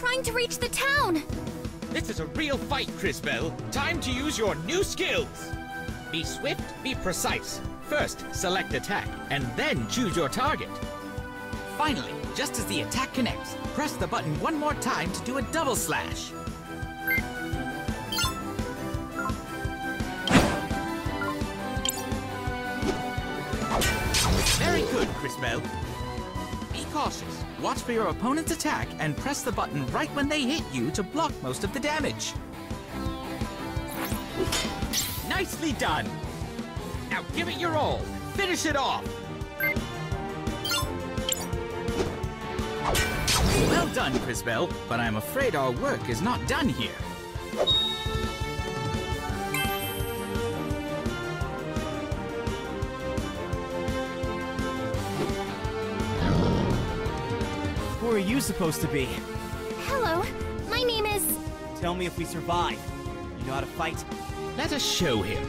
trying to reach the town! This is a real fight, Crisbell. Time to use your new skills! Be swift, be precise. First, select attack, and then choose your target. Finally, just as the attack connects, press the button one more time to do a double slash. Very good, Crisbell. Be cautious. Watch for your opponent's attack and press the button right when they hit you to block most of the damage. Nicely done! Now give it your all! Finish it off! Well done, Crisbell, but I'm afraid our work is not done here. Who are you supposed to be? Hello, my name is... Tell me if we survive. You know how to fight? Let us show him.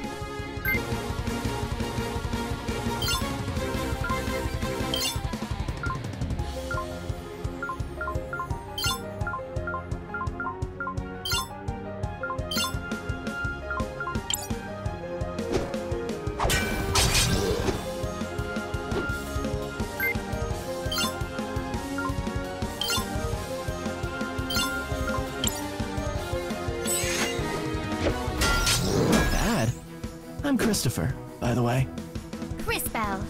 I'm Christopher, by the way. Crisbell.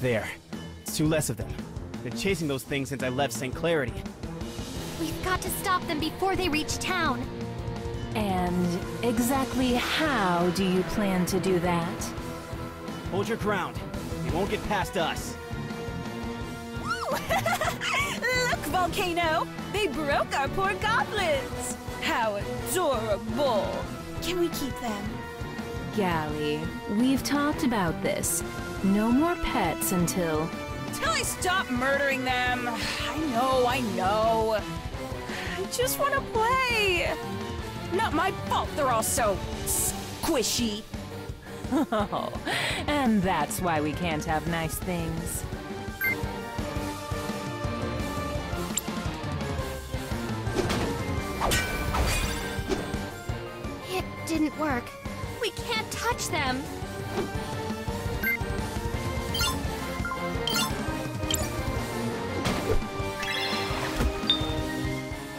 There. It's two less of them. They're chasing those things since I left St. Clarity. We've got to stop them before they reach town. And exactly how do you plan to do that? Hold your ground. They won't get past us. Ooh! Look, Volcano! They broke our poor goblins! How adorable! Can we keep them? Gally, we've talked about this. No more pets until... Till I stop murdering them! I know. I just want to play! Not my fault they're all so... squishy. Oh, and that's why we can't have nice things. It didn't work. We can't touch them!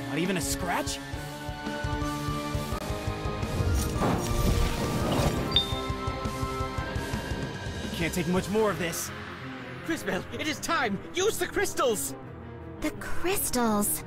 Not even a scratch? Can't take much more of this. Crisbell, it is time! Use the crystals! The crystals?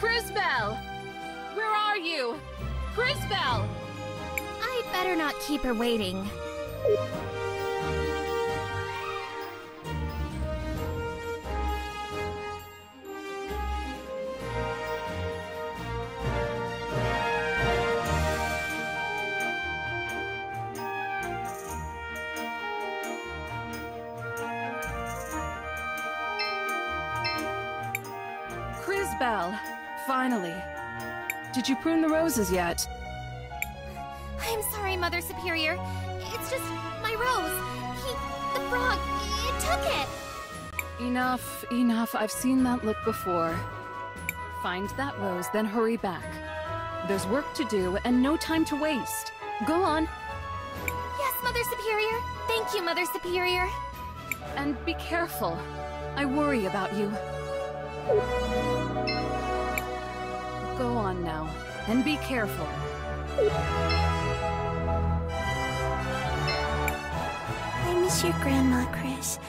Crisbell! Where are you? Crisbell! I Better not keep her waiting. Crisbell, finally. Did you prune the roses yet? I'm sorry, Mother Superior. It's just my rose. The frog, it took it! Enough, enough. I've seen that look before. Find that rose, then hurry back. There's work to do and no time to waste. Go on. Yes, Mother Superior. Thank you, Mother Superior. And be careful. I worry about you. Go on now, and be careful. I miss your grandma, Chris,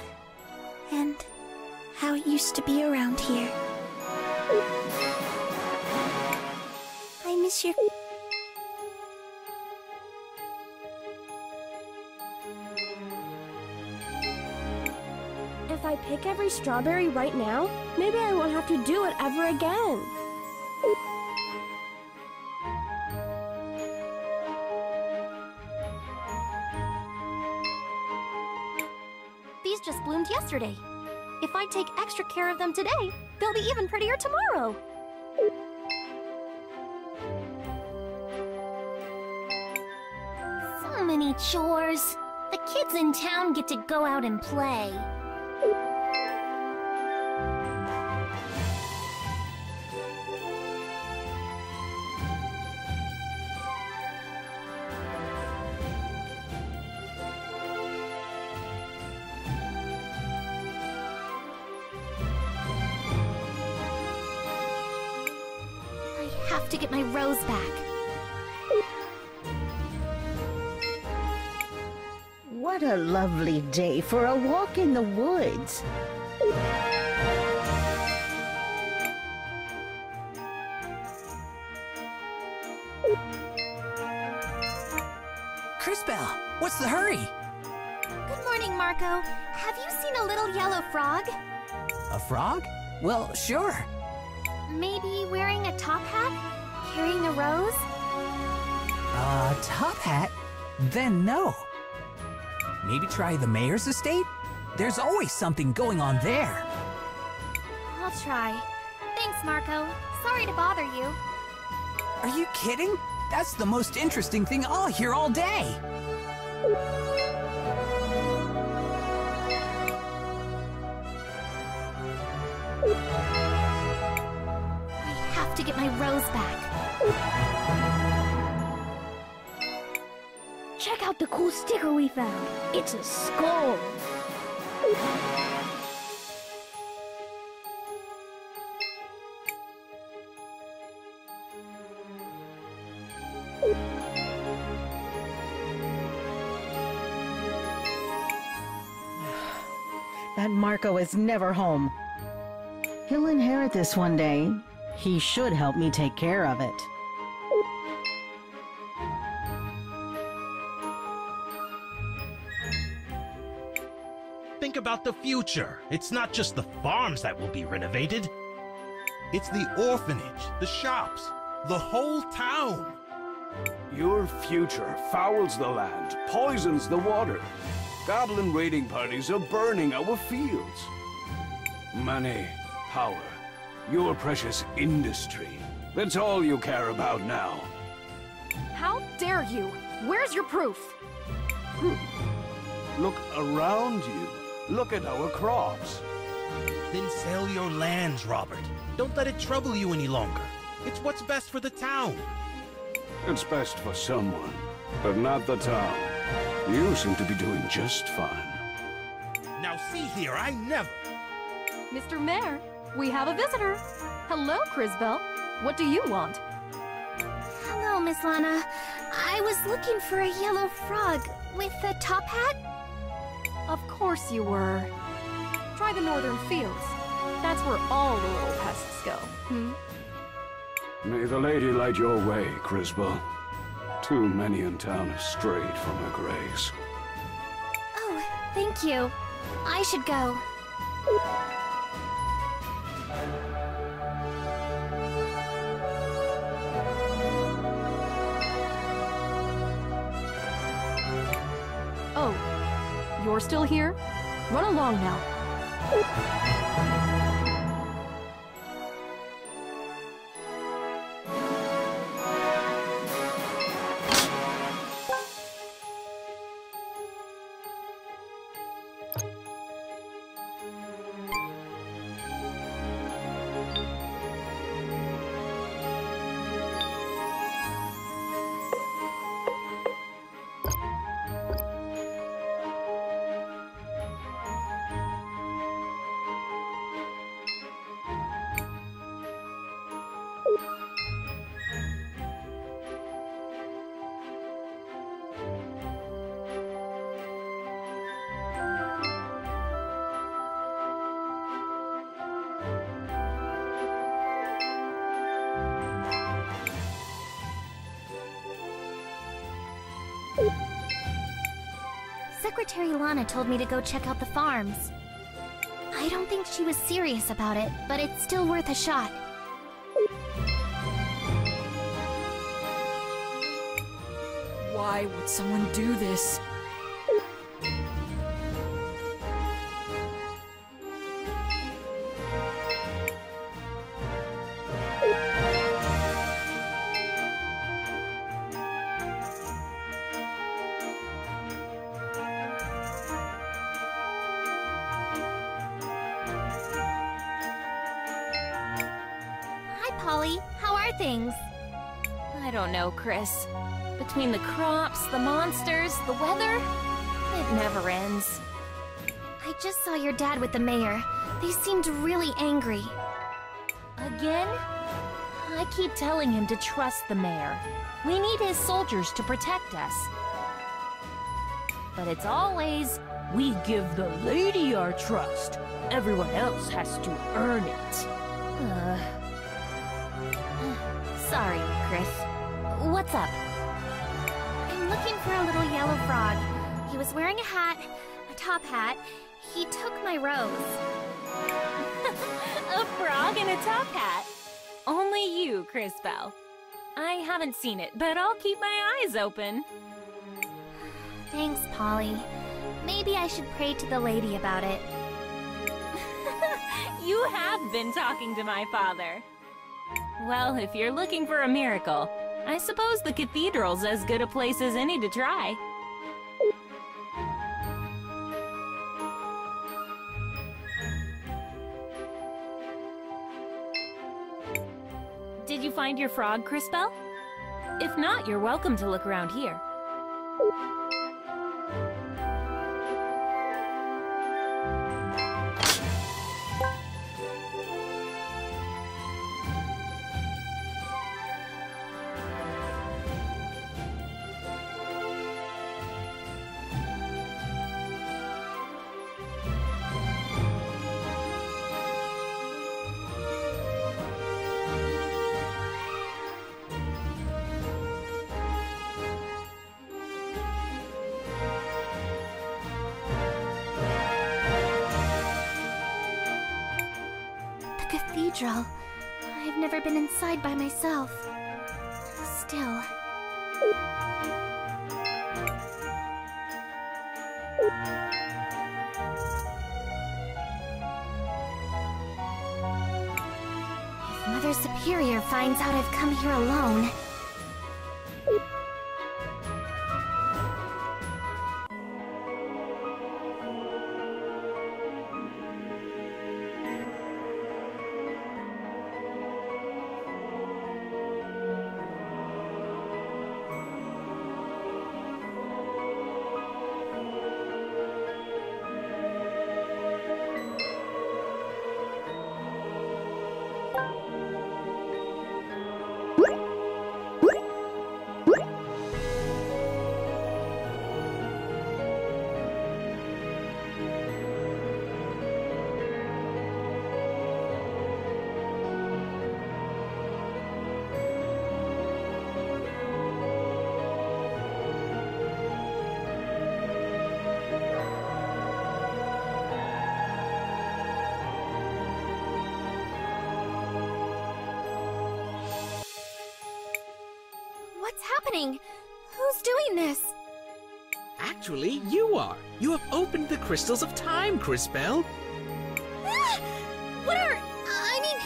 and how it used to be around here. I miss your... If I pick every strawberry right now, maybe I won't have to do it ever again. These just bloomed yesterday. If I take extra care of them today, they'll be even prettier tomorrow. So many chores. The kids in town get to go out and play. I have to get my rose back. What a lovely day for a walk in the woods. Crisbell, what's the hurry? Good morning, Marco. Have you seen a little yellow frog? A frog? Well, sure. Maybe wearing a top hat? Carrying a rose? A top hat? Then no. Maybe try the mayor's estate? There's always something going on there. I'll try. Thanks, Marco. Sorry to bother you. Are you kidding? That's the most interesting thing I'll hear all day. I have to get my rose back. Check out the cool sticker we found. It's a skull. That Marco is never home. He'll inherit this one day. He should help me take care of it. Think about the future. It's not just the farms that will be renovated. It's the orphanage, the shops, the whole town. Your future fouls the land, poisons the water. Goblin raiding parties are burning our fields. Money, power, your precious industry. That's all you care about now. How dare you? Where's your proof? Proof? Look around you. Look at our crops. Then sell your lands, Robert. Don't let it trouble you any longer. It's what's best for the town. It's best for someone, but not the town. You seem to be doing just fine. Now see here, I never... Mr. Mayor, we have a visitor. Hello, Crisbell. What do you want? Hello, Miss Lana. I was looking for a yellow frog with a top hat. Of course you were. Try the northern fields. That's where all the little pests go. May the lady light your way, Crisbell. Too many in town have strayed from her grace. Oh, thank you. I should go. Oh, you're still here? Run along now. Secretary Lana told me to go check out the farms. I don't think she was serious about it, but it's still worth a shot. Why would someone do this? Chris. Between the crops, the monsters, the weather, it never ends. I just saw your dad with the mayor. They seemed really angry. Again? I keep telling him to trust the mayor. We need his soldiers to protect us. But it's always, we give the lady our trust. Everyone else has to earn it. Sorry, Chris. What's up? I'm looking for a little yellow frog. He was wearing a hat, a top hat. He took my rose. A frog in a top hat? Only you, Crisbell. I haven't seen it, but I'll keep my eyes open. Thanks, Polly. Maybe I should pray to the lady about it. You have been talking to my father. Well, if you're looking for a miracle, I suppose the cathedral's as good a place as any to try. Did you find your frog, Crisbell? If not, you're welcome to look around here. I've never been inside by myself. Still. If Mother Superior finds out I've come here alone... What? What's happening? Who's doing this? Actually, you are. You have opened the crystals of time, Crisbell. Ah! What are... I mean,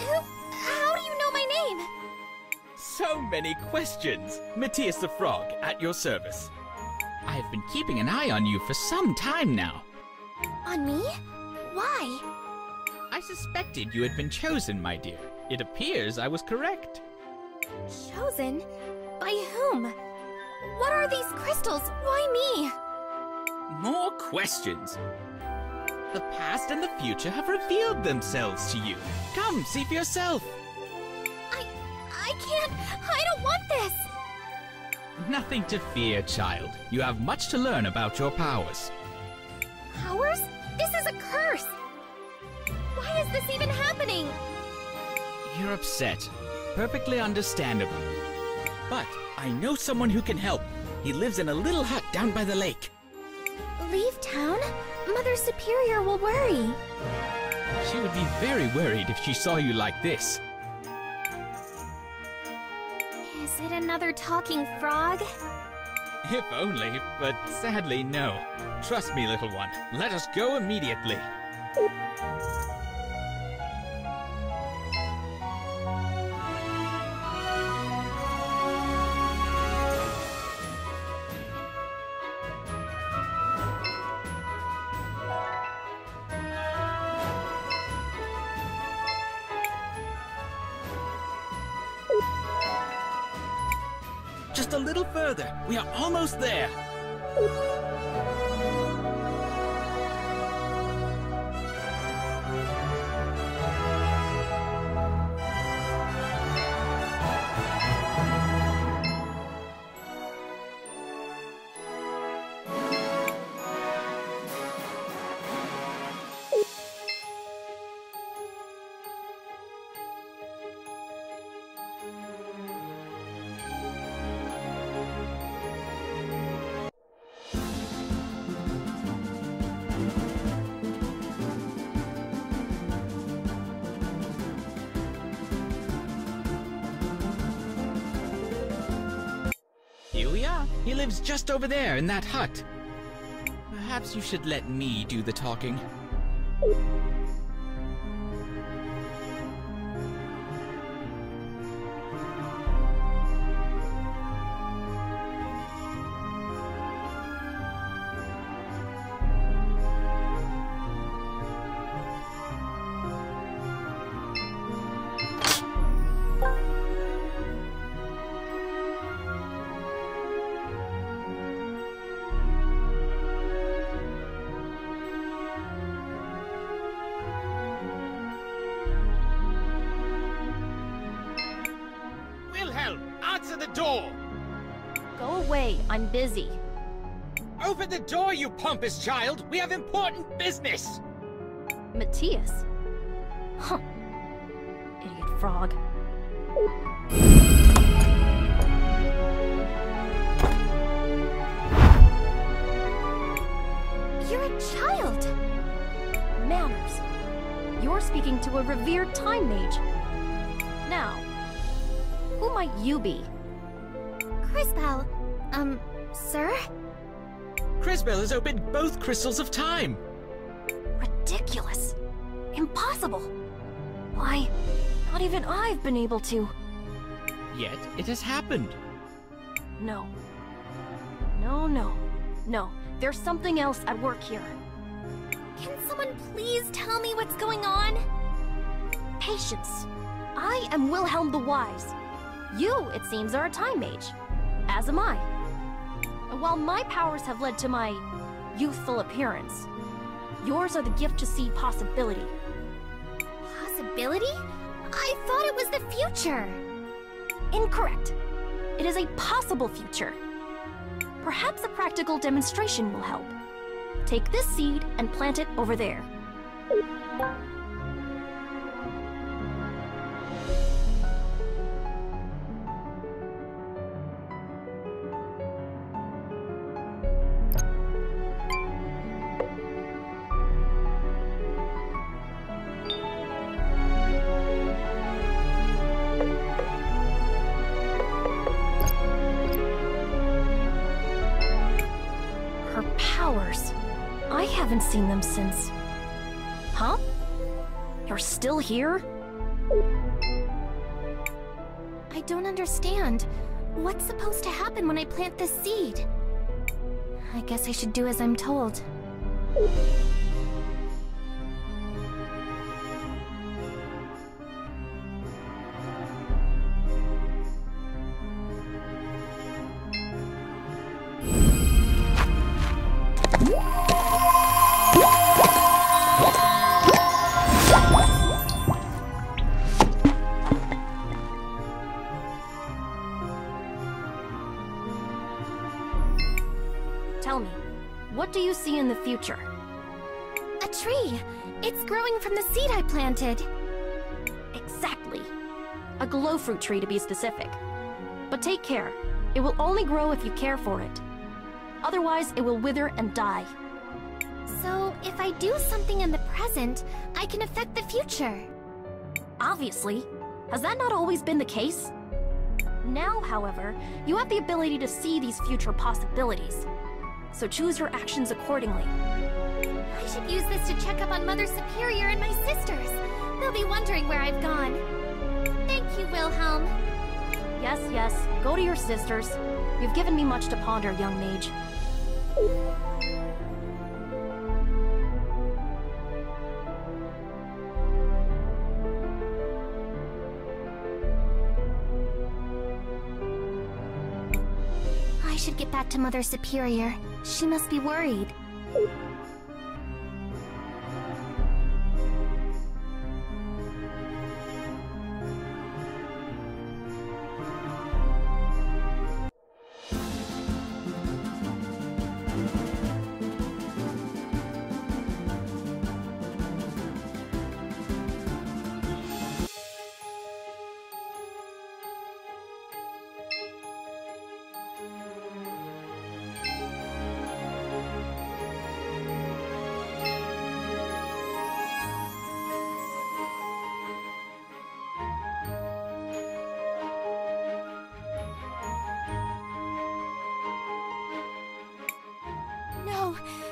how do you know my name? So many questions. Matthias the Frog, at your service. I have been keeping an eye on you for some time now. On me? Why? I suspected you had been chosen, my dear. It appears I was correct. Chosen? By whom? What are these crystals? Why me? More questions. The past and the future have revealed themselves to you. Come, see for yourself. I can't. I don't want this. Nothing to fear, child. You have much to learn about your powers. Powers? This is a curse. Why is this even happening? You're upset. Perfectly understandable. But I know someone who can help. He lives in a little hut down by the lake. Leave town? Mother Superior will worry. She would be very worried if she saw you like this. Is it another talking frog? If only, but sadly no. Trust me, little one. Let us go immediately. Just a little further. We are almost there. He lives just over there in that hut. Perhaps you should let me do the talking. Answer the door! Go away, I'm busy. Open the door, you pompous child! We have important business! Matthias? Huh. Idiot frog. You're a child! Manners. You're speaking to a revered time mage. Now, who might you be? Crisbell, sir? Crisbell has opened both crystals of time! Ridiculous! Impossible! Why, not even I've been able to. Yet, it has happened. No. No, no. No, there's something else at work here. Can someone please tell me what's going on? Patience. I am Wilhelm the Wise. You, it seems, are a time mage, as am I. And while my powers have led to my youthful appearance, yours are the gift to see possibility. Possibility? I thought it was the future! Incorrect. It is a possible future. Perhaps a practical demonstration will help. Take this seed and plant it over there. haven't seen them since. Huh? You're still here? I don't understand. What's supposed to happen when I plant this seed? I guess I should do as I'm told. In the future. A tree! It's growing from the seed I planted! Exactly. A glowfruit tree to be specific. But take care. It will only grow if you care for it. Otherwise, it will wither and die. So, if I do something in the present, I can affect the future. Obviously. Has that not always been the case? Now, however, you have the ability to see these future possibilities. So choose your actions accordingly. I should use this to check up on Mother Superior and my sisters. They'll be wondering where I've gone. Thank you, Wilhelm. Yes, yes. Go to your sisters. You've given me much to ponder, young mage. I should get back to Mother Superior. She must be worried.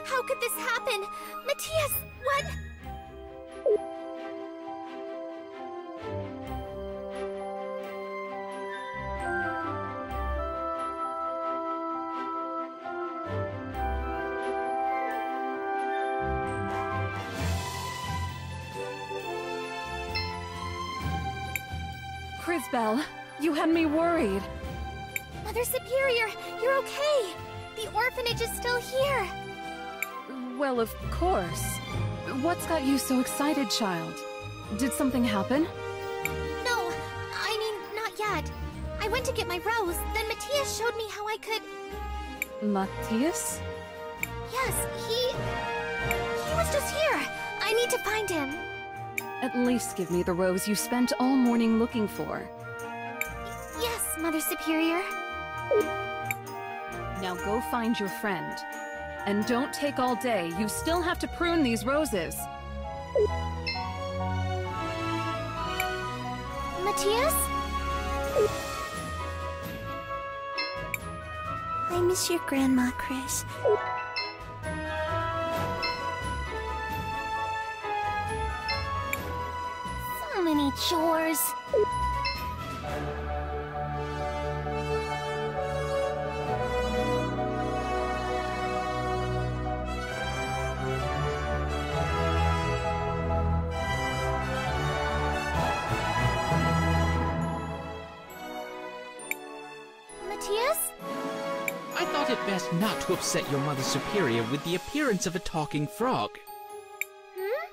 How could this happen? Matthias, what? Crisbell, you had me worried. Mother Superior, you're okay. The orphanage is still here. Well, of course. What's got you so excited, child? Did something happen? No, I mean, not yet. I went to get my rose, then Matthias showed me how I could... Matthias? Yes, he was just here. I need to find him. At least give me the rose you spent all morning looking for. Yes, Mother Superior. Now go find your friend. And don't take all day. You still have to prune these roses. Matthias? I miss your grandma, Chris. So many chores. Best not to upset your Mother Superior with the appearance of a talking frog. Hmm?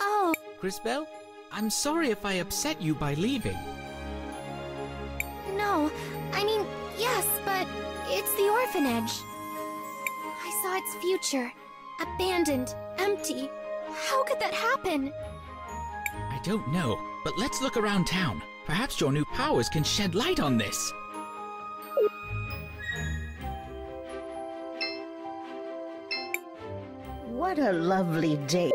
Oh. Crisbell, I'm sorry if I upset you by leaving. No, I mean, yes, but it's the orphanage. I saw its future. Abandoned, empty. How could that happen? I don't know, but let's look around town. Perhaps your new powers can shed light on this. What a lovely day.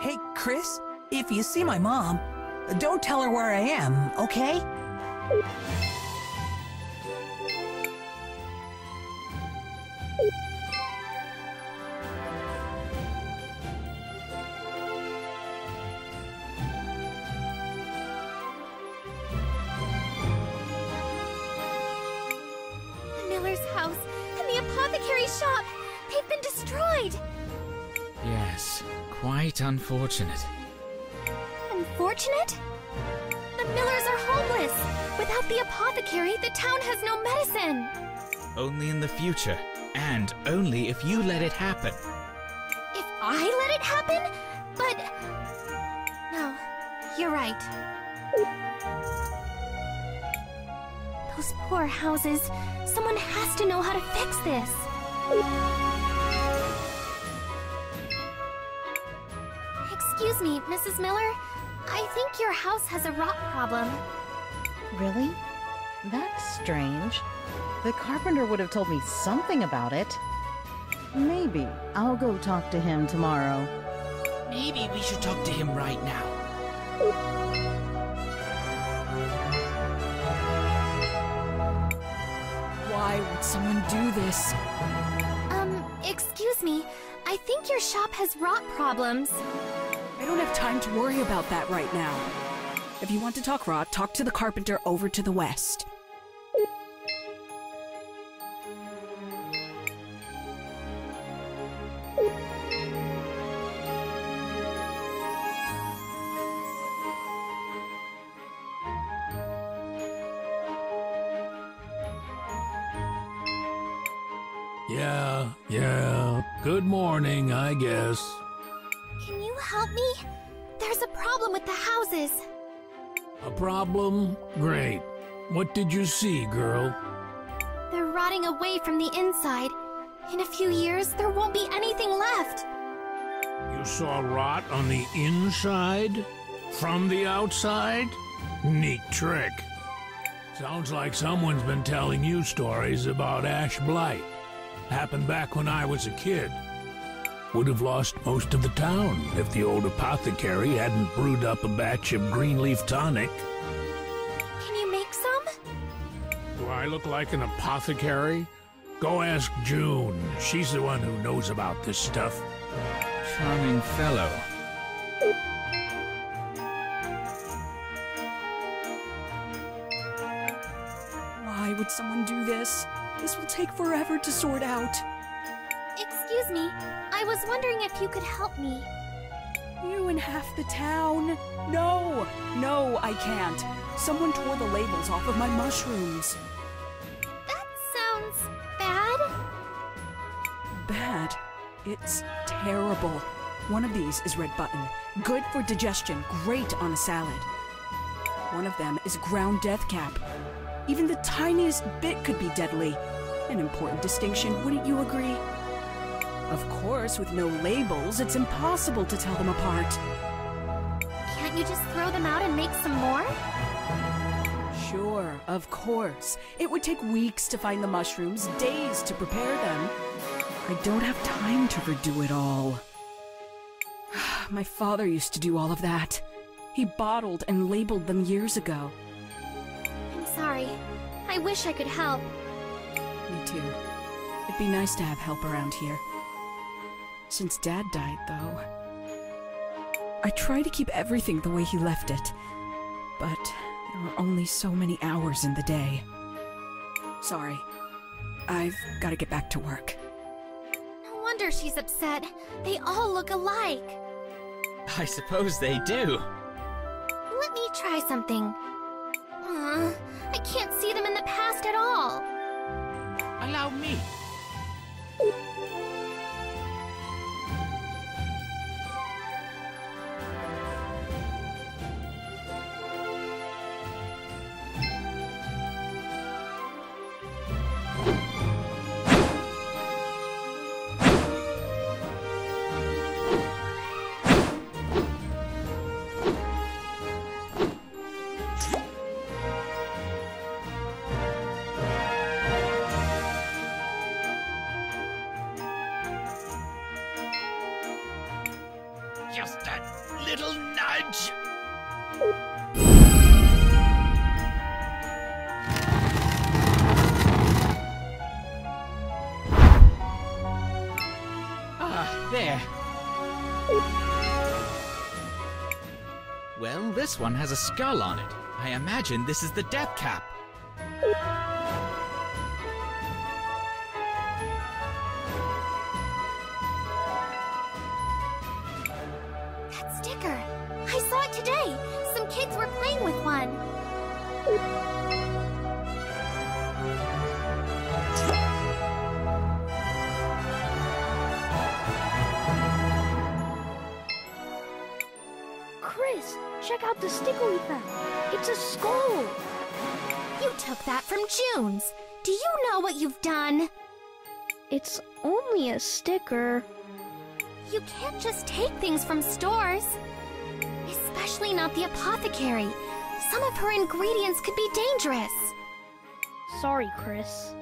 Hey, Chris, if you see my mom, don't tell her where I am, okay? Quite unfortunate. Unfortunate? The Millers are homeless. Without the apothecary, the town has no medicine. Only in the future, and only if you let it happen. If I let it happen? But... no, you're right. Those poor houses. Someone has to know how to fix this. Excuse me, Mrs. Miller. I think your house has a rot problem. Really? That's strange. The carpenter would have told me something about it. Maybe I'll go talk to him tomorrow. Maybe we should talk to him right now. Why would someone do this? Excuse me. I think your shop has rot problems. I don't have time to worry about that right now. If you want to talk raw, talk to the carpenter over to the west. Yeah. Good morning, I guess. Help me? There's a problem with the houses. A problem? Great. What did you see, girl? They're rotting away from the inside. In a few years, there won't be anything left. You saw rot on the inside? From the outside? Neat trick. Sounds like someone's been telling you stories about ash blight. Happened back when I was a kid. Would have lost most of the town if the old apothecary hadn't brewed up a batch of Greenleaf Tonic. Can you make some? Do I look like an apothecary? Go ask June. She's the one who knows about this stuff. Charming fellow. Why would someone do this? This will take forever to sort out. Excuse me. I was wondering if you could help me. You and half the town? No, I can't. Someone tore the labels off of my mushrooms. That sounds bad. Bad? It's terrible. One of these is red button. Good for digestion, great on a salad. One of them is ground death cap. Even the tiniest bit could be deadly. An important distinction, wouldn't you agree? Of course, with no labels, it's impossible to tell them apart. Can't you just throw them out and make some more? Sure, of course. It would take weeks to find the mushrooms, days to prepare them. I don't have time to redo it all. My father used to do all of that. He bottled and labeled them years ago. I'm sorry. I wish I could help. Me too. It'd be nice to have help around here. Since Dad died, though, I try to keep everything the way he left it, but there are only so many hours in the day. Sorry, I've got to get back to work. No wonder she's upset. They all look alike. I suppose they do. Let me try something. Aww, I can't see them in the past at all. Allow me. This one has a skull on it. I imagine this is the death cap. Chris, check out the sticker we found. It's a skull. You took that from June's. Do you know what you've done? It's only a sticker. You can't just take things from stores. Especially not the apothecary. Some of her ingredients could be dangerous. Sorry, Chris.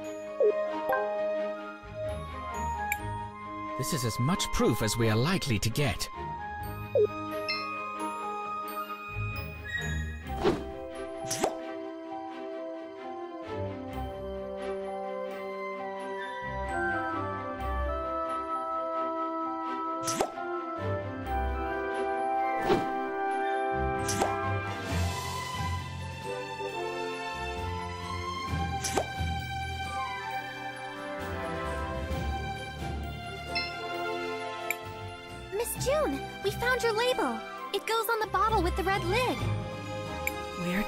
This is as much proof as we are likely to get.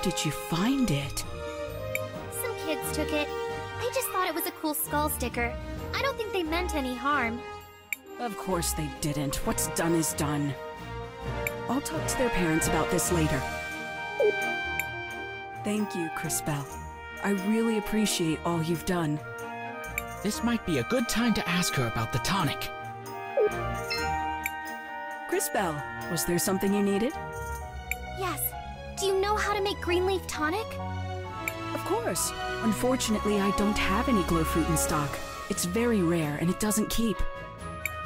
Did you find it? Some kids took it. They just thought it was a cool skull sticker. I don't think they meant any harm. Of course they didn't. What's done is done. I'll talk to their parents about this later. Thank you, Crisbell. I really appreciate all you've done. This might be a good time to ask her about the tonic. Crisbell, was there something you needed? Yes. Do you know how to make Greenleaf Tonic? Of course. Unfortunately, I don't have any Glowfruit in stock. It's very rare and it doesn't keep.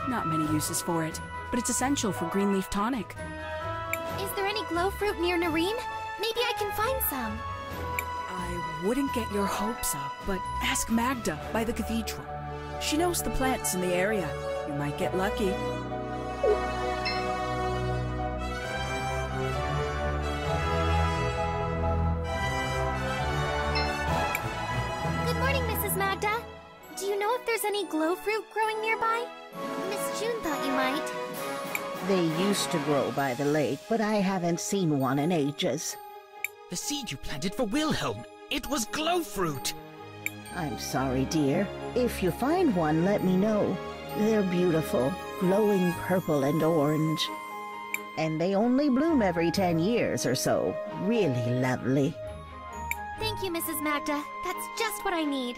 Not many uses for it, but it's essential for Greenleaf Tonic. Is there any Glowfruit near Nareem? Maybe I can find some. I wouldn't get your hopes up, but ask Magda by the cathedral. She knows the plants in the area. You might get lucky. Any Glowfruit growing nearby? Miss June thought you might. They used to grow by the lake, but I haven't seen one in ages. The seed you planted for Wilhelm, it was Glowfruit. I'm sorry, dear. If you find one, let me know. They're beautiful, glowing purple and orange. And they only bloom every 10 years or so. Really lovely. Thank you, Mrs. Magda. That's just what I need.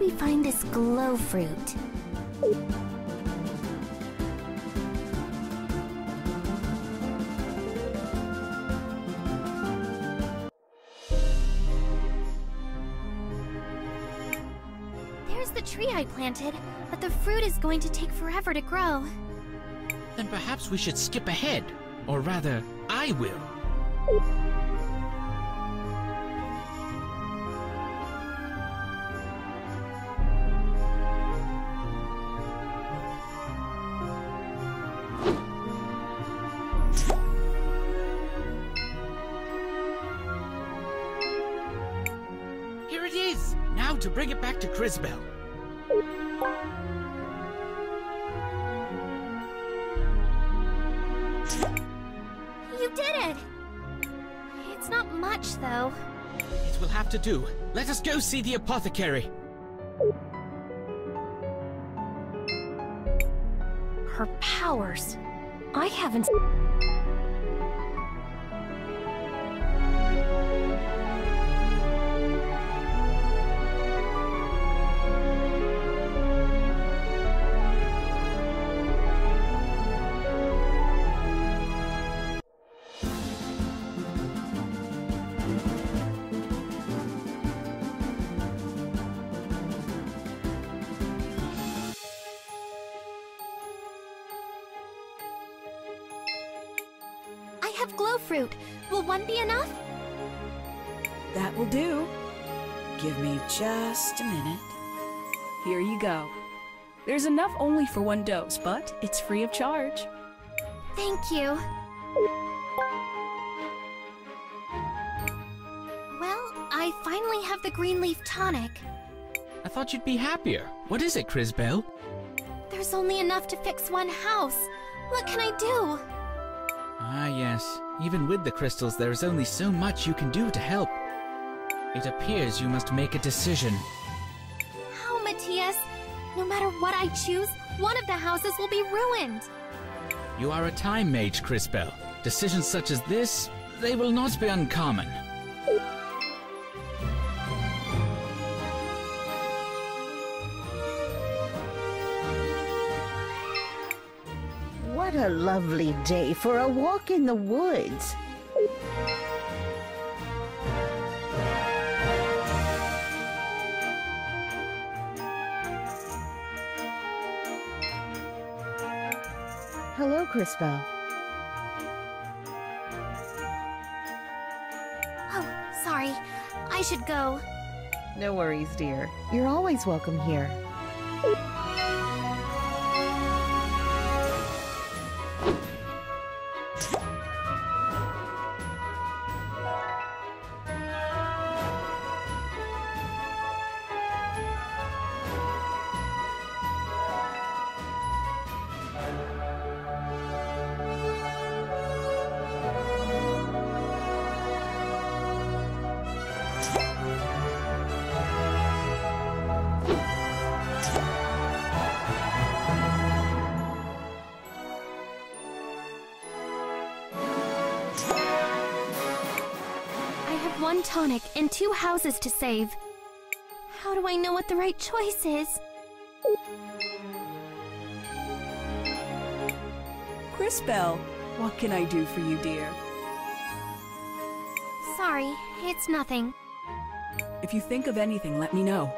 We find this Glowfruit. There's the tree I planted, but the fruit is going to take forever to grow. Then perhaps we should skip ahead, or rather, I will. To bring it back to Crisbell. You did it! It's not much, though. It will have to do. Let us go see the apothecary. Her powers. I haven't... Glowfruit. Will one be enough? That will do. Give me just a minute. Here you go. There's enough only for one dose, but it's free of charge. Thank you. Well, I finally have the Greenleaf Tonic. I thought you'd be happier. What is it, Crisbell? There's only enough to fix one house. What can I do? Ah, yes. Even with the crystals, there is only so much you can do to help. It appears you must make a decision. How, Matthias? No matter what I choose, one of the houses will be ruined. You are a time mage, Crisbell. Decisions such as this, they will not be uncommon. What a lovely day for a walk in the woods. Hello, Crisbell. Oh, sorry. I should go. No worries, dear. You're always welcome here. One tonic and two houses to save. How do I know what the right choice is? Crisbell, what can I do for you, dear? Sorry, it's nothing. If you think of anything, let me know.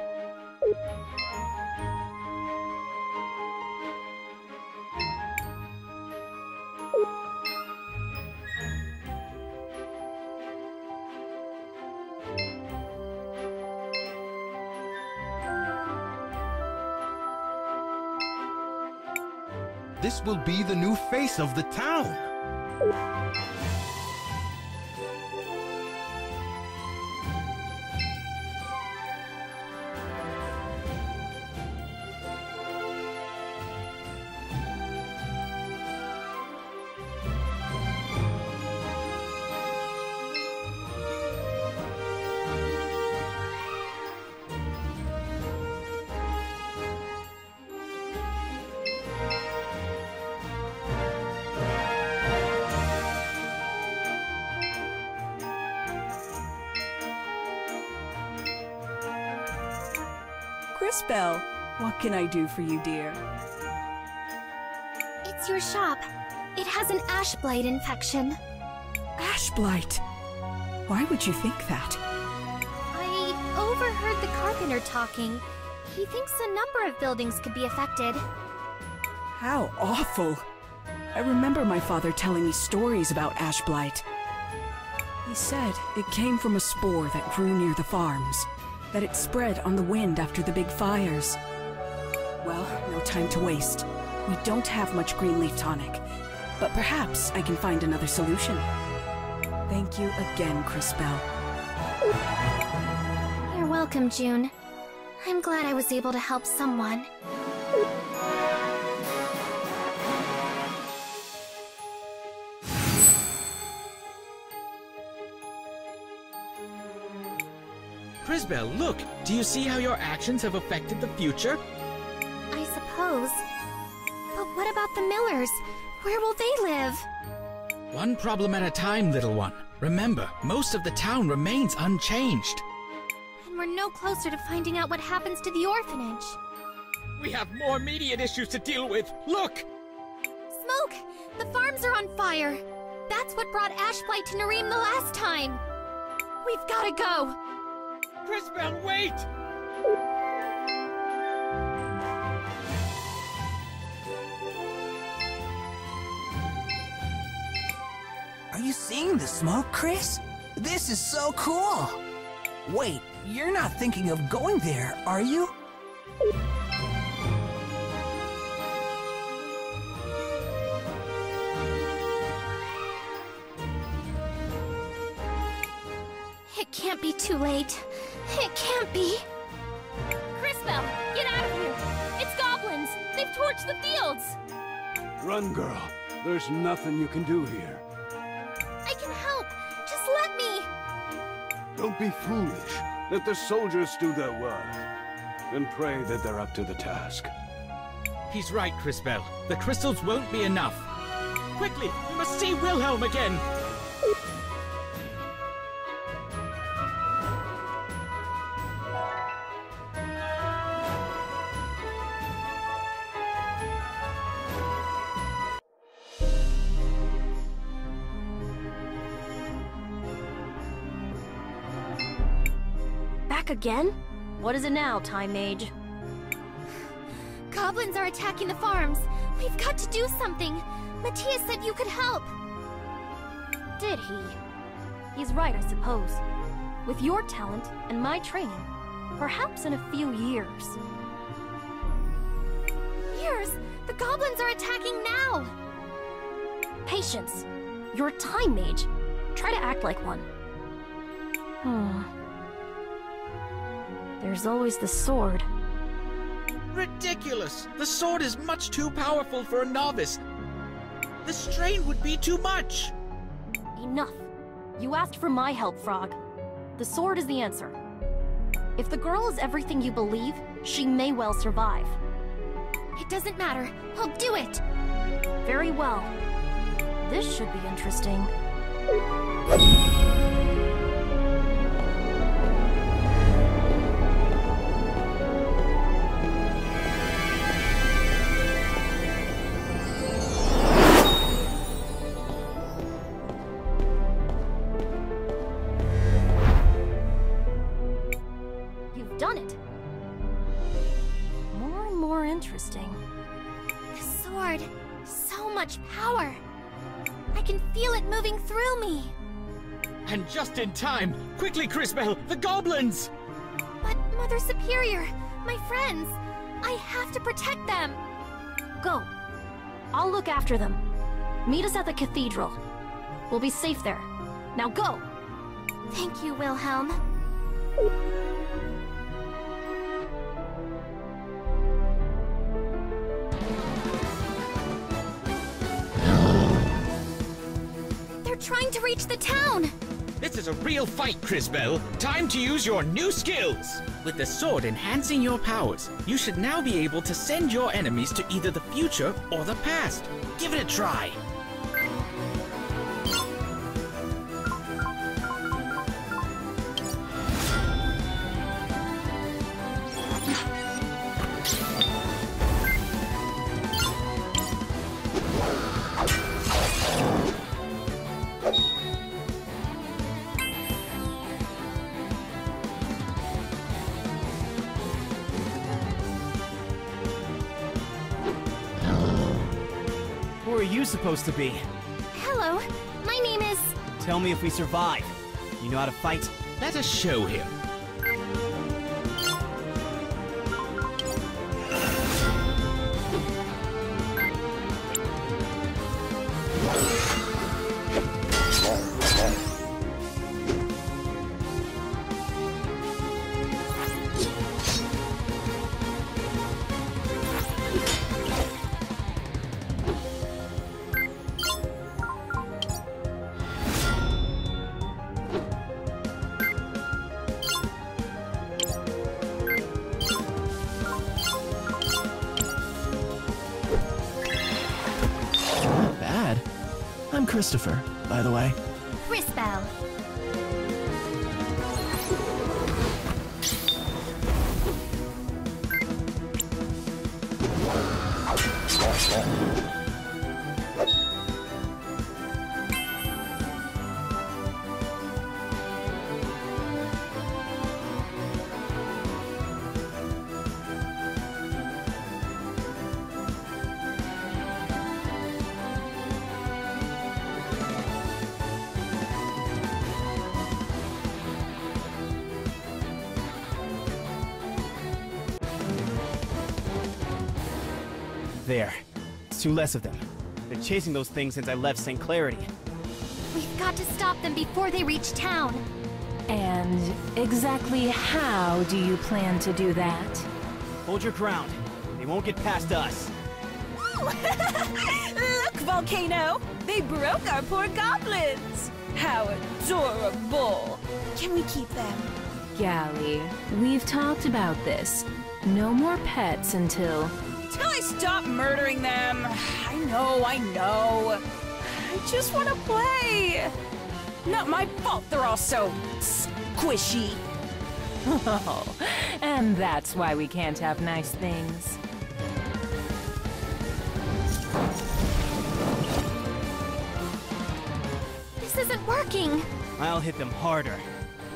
This will be the new face of the town. Crisbell, what can I do for you, dear? It's your shop. It has an ash blight infection. Ash blight? Why would you think that? I overheard the carpenter talking. He thinks a number of buildings could be affected. How awful! I remember my father telling me stories about ash blight. He said it came from a spore that grew near the farms. That it spread on the wind after the big fires. Well, no time to waste. We don't have much Greenleaf Tonic, but perhaps I can find another solution. Thank you again, Crisbell. You're welcome, June. I'm glad I was able to help someone. Crisbell, look! Do you see how your actions have affected the future? I suppose. But what about the Millers? Where will they live? One problem at a time, little one. Remember, most of the town remains unchanged. And we're no closer to finding out what happens to the orphanage. We have more immediate issues to deal with. Look! Smoke! The farms are on fire! That's what brought ash blight to Nareem the last time! We've gotta go! Crisbell, wait! Are you seeing the smoke, Cris? This is so cool! Wait, you're not thinking of going there, are you? can't be too late. It can't be. Crisbell, get out of here! It's goblins! They've torched the fields! Run, girl. There's nothing you can do here. I can help. Just let me. Don't be foolish. Let the soldiers do their work. And pray that they're up to the task. He's right, Crisbell. The crystals won't be enough. Quickly, you must see Wilhelm again. Back again? What is it now, Time Mage? Goblins are attacking the farms. We've got to do something. Matthias said you could help. Did he? He's right, I suppose. With your talent and my training, perhaps in a few years. Years? The goblins are attacking now! Patience. You're a Time Mage. Try to act like one. There's always the sword. Ridiculous! The sword is much too powerful for a novice. The strain would be too much. Enough. You asked for my help, Frog. The sword is the answer. If the girl is everything you believe, she may well survive. It doesn't matter. I'll do it. Very well. This should be interesting. Just in time! Quickly, Crisbell! The goblins! But Mother Superior, my friends, I have to protect them! Go. I'll look after them. Meet us at the cathedral. We'll be safe there. Now go! Thank you, Wilhelm. They're trying to reach the town! This is a real fight, Crisbell. Time to use your new skills! With the sword enhancing your powers, you should now be able to send your enemies to either the future or the past. Give it a try! Supposed to be. Hello, my name is... Tell me if we survive. You know how to fight? Let us show him. Christopher, by the way. Crisbell. There. It's two less of them. They're chasing those things since I left St. Clarity. We've got to stop them before they reach town. And exactly how do you plan to do that? Hold your ground. They won't get past us. Look, Volcano! They broke our poor goblins! How adorable! Can we keep them? Gally, we've talked about this. No more pets until... Till I stop murdering them! I know! I just want to play! Not my fault they're all so... squishy! Oh, and that's why we can't have nice things. This isn't working! I'll hit them harder.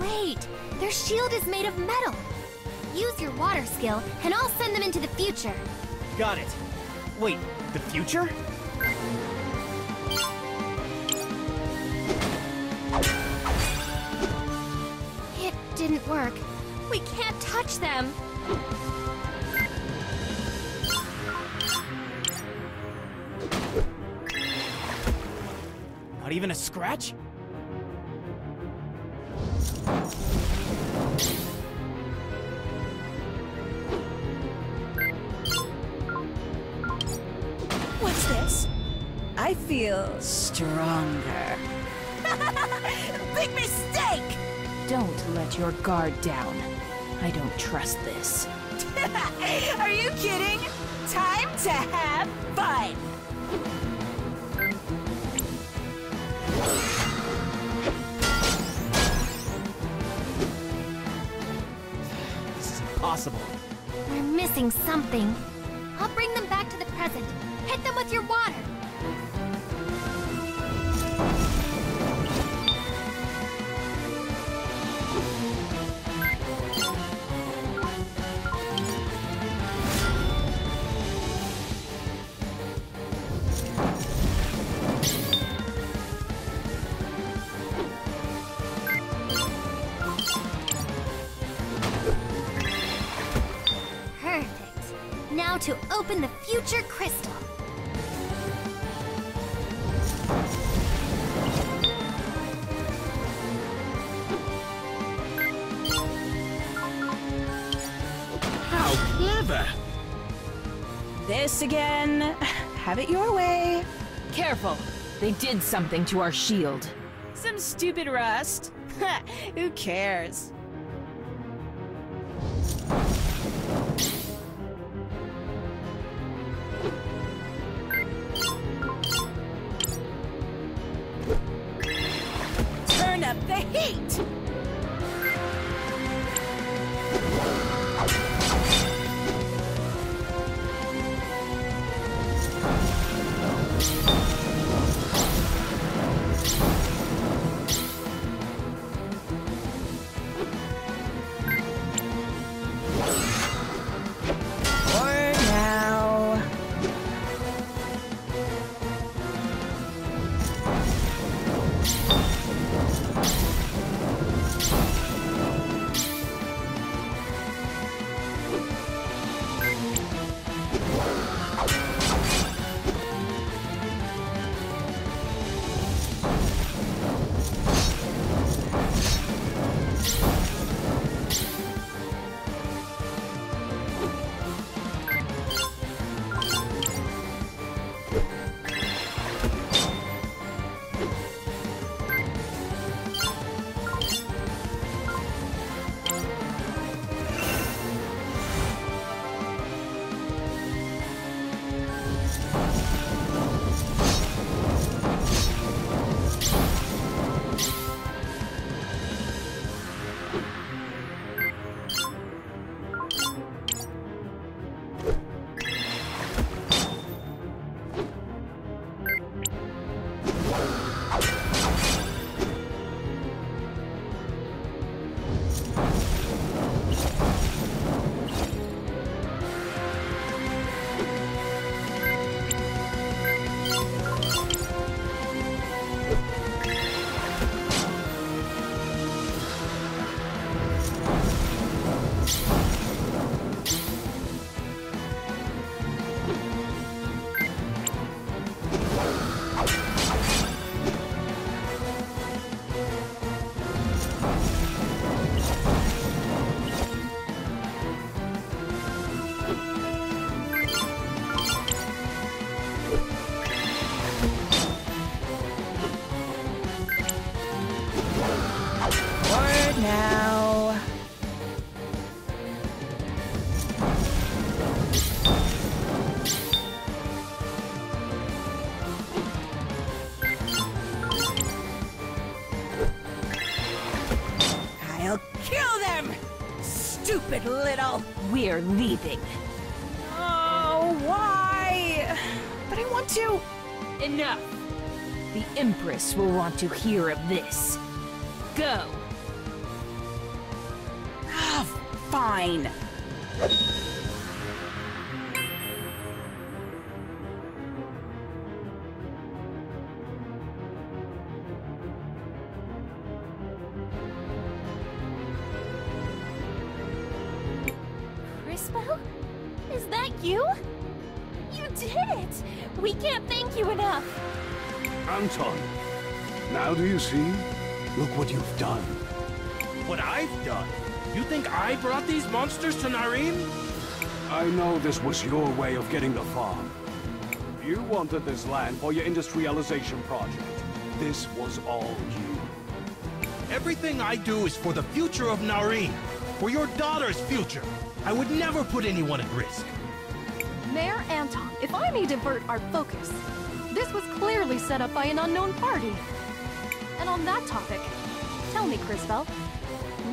Wait! Their shield is made of metal! Use your water skill, and I'll send them into the future! Got it! Wait, the future? It didn't work. We can't touch them! Not even a scratch? What's this? I feel stronger. Big mistake! Don't let your guard down. I don't trust this. Are you kidding? Time to have fun! This is impossible. We're missing something. I'll bring them back to the present. Hit them with your water! To open the future crystal. How clever! This again. Have it your way. Careful. They did something to our shield. Some stupid rust. Who cares? I'll kill them! Stupid little... We're leaving. Oh, why? But I want to... Enough. The Empress will want to hear of this. Go. Ah, fine. Crisbell? Is that you? You did it! We can't thank you enough! Anton, now do you see? Look what you've done. What I've done? You think I brought these monsters to Nareem? I know this was your way of getting the farm. You wanted this land for your industrialization project. This was all you. Everything I do is for the future of Nareem. For your daughter's future. I would never put anyone at risk. Mayor Anton, if I may divert our focus, this was clearly set up by an unknown party. And on that topic, tell me, Crisbell,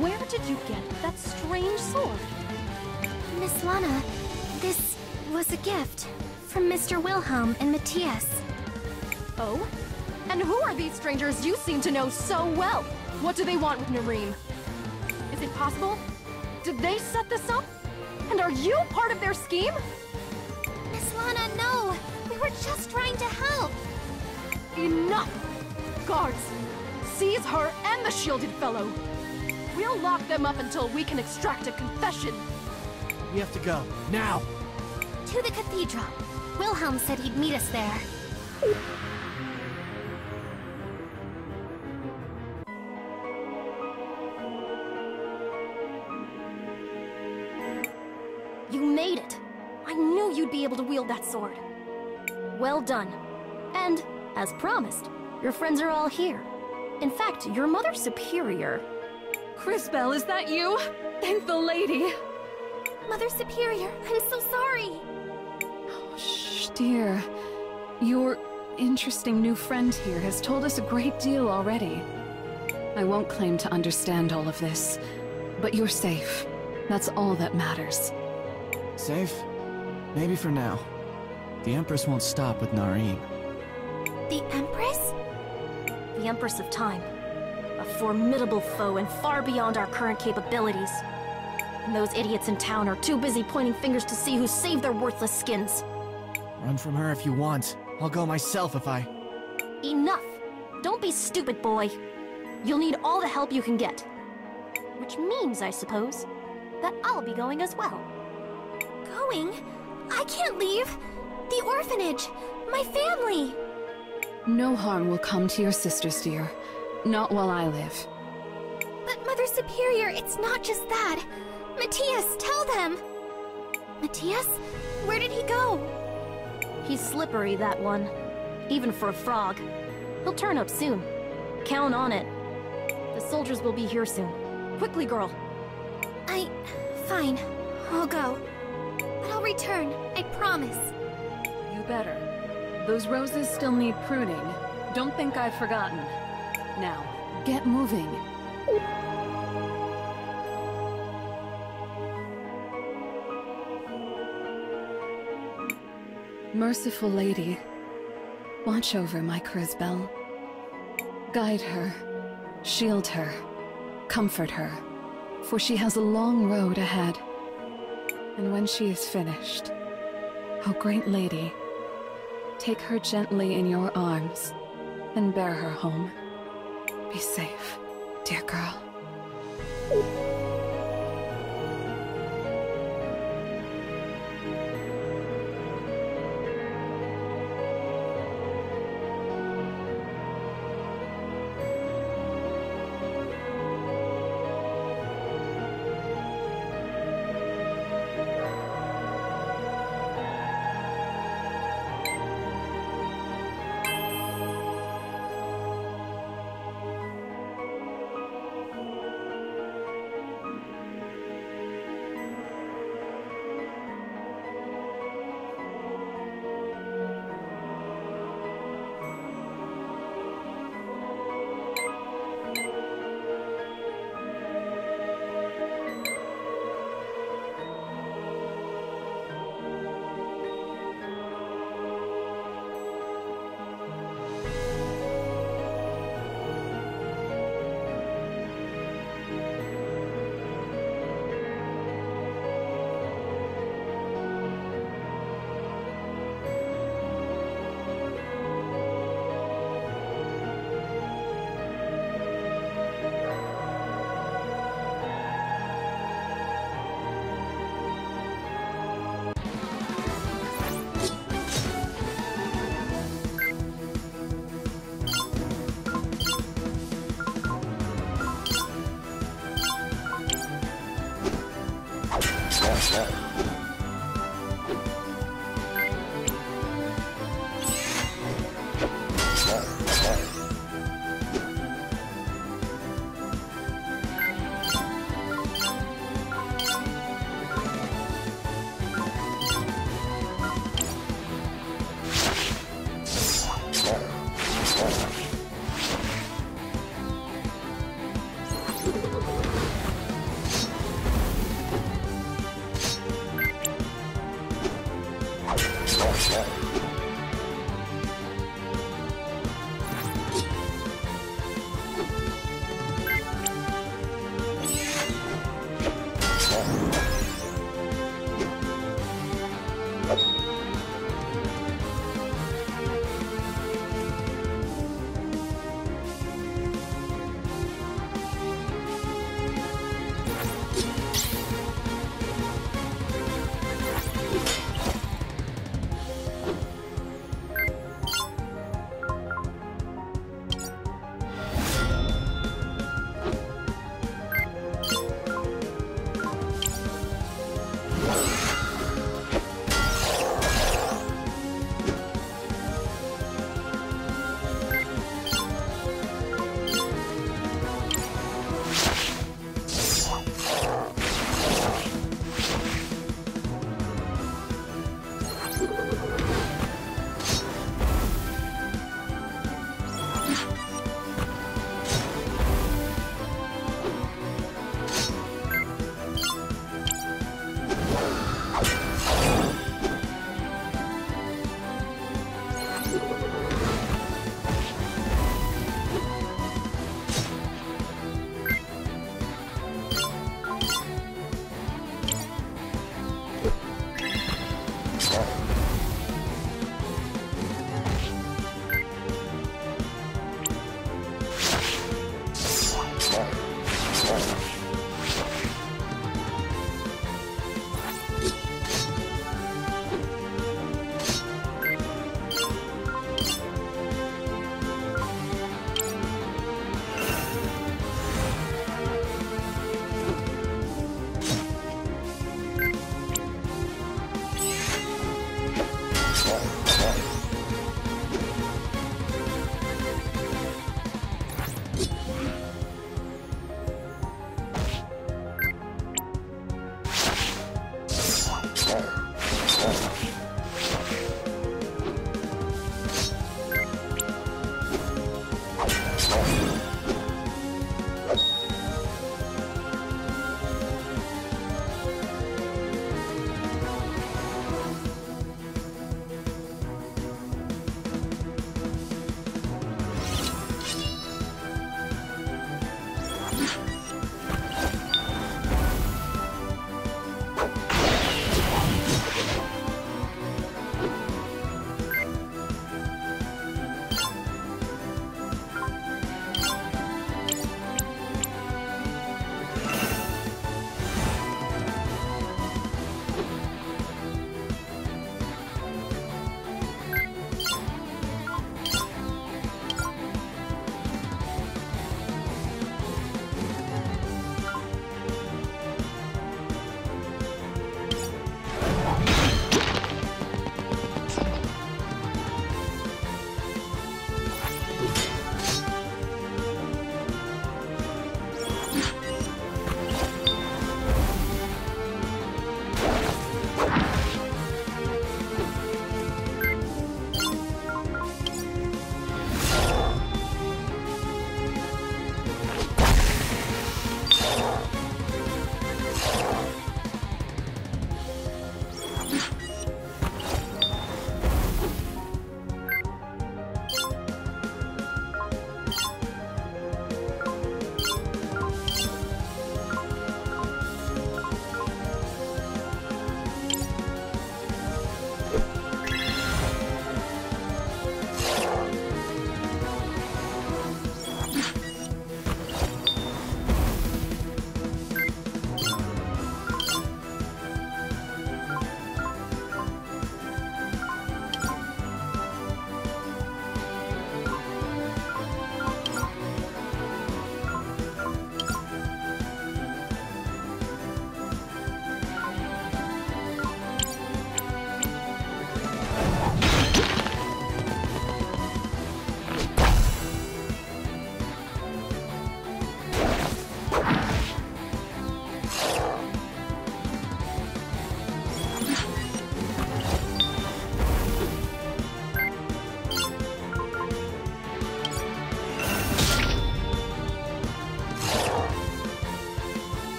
where did you get that strange sword? Miss Lana, this was a gift from Mr. Wilhelm and Matthias. Oh? And who are these strangers you seem to know so well? What do they want with Nareem? Is it possible? Did they set this up? And are you part of their scheme? Miss Lana, no! We were just trying to help! Enough! Guards, seize her and the shielded fellow! We'll lock them up until we can extract a confession! We have to go, now! To the cathedral. Wilhelm said he'd meet us there. You made it! I knew you'd be able to wield that sword. Well done. And, as promised, your friends are all here. In fact, your mother's superior... Crisbell, is that you? Thank the lady! Mother Superior, I'm so sorry! Oh, shh, dear. Your interesting new friend here has told us a great deal already. I won't claim to understand all of this, but you're safe. That's all that matters. Safe? Maybe for now. The Empress won't stop with Nareem. The Empress? The Empress of Time. A formidable foe and far beyond our current capabilities. And those idiots in town are too busy pointing fingers to see who saved their worthless skins. Run from her if you want. I'll go myself if I... Enough! Don't be stupid, boy. You'll need all the help you can get. Which means, I suppose, that I'll be going as well. Going? I can't leave! The orphanage! My family! No harm will come to your sisters, dear. Not while I live. But Mother Superior, it's not just that. Matthias, tell them! Matthias? Where did he go? He's slippery, that one. Even for a frog. He'll turn up soon. Count on it. The soldiers will be here soon. Quickly, girl. Fine. I'll go. But I'll return. I promise. You better. Those roses still need pruning. Don't think I've forgotten. Now, get moving. Merciful Lady, watch over my Crisbell. Guide her, shield her, comfort her, for she has a long road ahead. And when she is finished, O great lady, take her gently in your arms and bear her home. Be safe, dear girl.